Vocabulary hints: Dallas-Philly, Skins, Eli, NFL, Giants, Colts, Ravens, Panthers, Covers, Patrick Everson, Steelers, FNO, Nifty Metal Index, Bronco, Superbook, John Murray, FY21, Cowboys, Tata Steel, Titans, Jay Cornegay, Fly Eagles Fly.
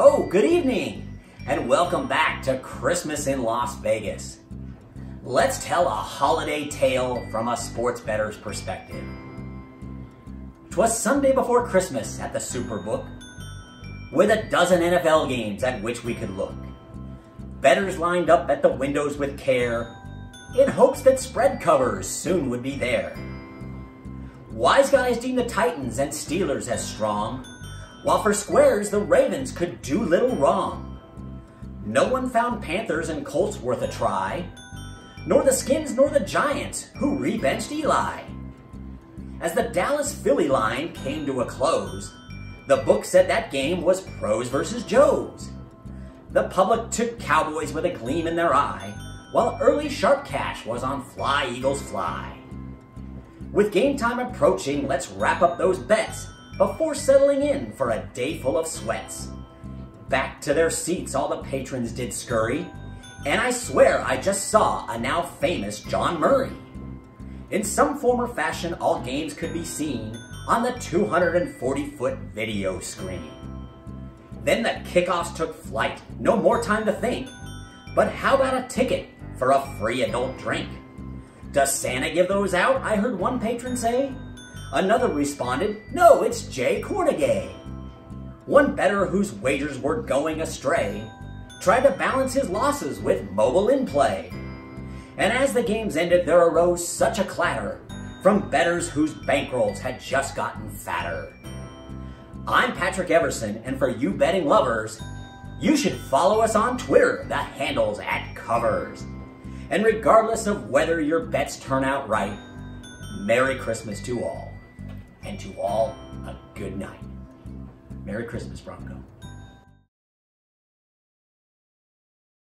Oh, good evening, and welcome back to Christmas in Las Vegas. Let's tell a holiday tale from a sports bettor's perspective. 'Twas Sunday before Christmas at the Superbook, with a dozen NFL games at which we could look. Bettors lined up at the windows with care, in hopes that spread covers soon would be there. Wise guys deemed the Titans and Steelers as strong, while for squares the Ravens could do little wrong. No one found Panthers and Colts worth a try, nor the Skins nor the Giants, who rebenched Eli. As the Dallas-Philly line came to a close, the book said that game was pros versus Joes. The public took Cowboys with a gleam in their eye, while early sharp cash was on Fly Eagles Fly. With game time approaching, let's wrap up those bets before settling in for a day full of sweats. Back to their seats all the patrons did scurry, and I swear I just saw a now famous John Murray. In some form or fashion, all games could be seen on the 240-foot video screen. Then the kickoffs took flight, no more time to think. But how about a ticket for a free adult drink? Does Santa give those out? I heard one patron say. Another responded, no, it's Jay Cornegay. One bettor whose wagers were going astray tried to balance his losses with mobile in play. And as the games ended, there arose such a clatter from bettors whose bankrolls had just gotten fatter. I'm Patrick Everson, and for you betting lovers, you should follow us on Twitter, the handle's @Covers. And regardless of whether your bets turn out right, Merry Christmas to all, and to all a good night. Merry Christmas, Bronco.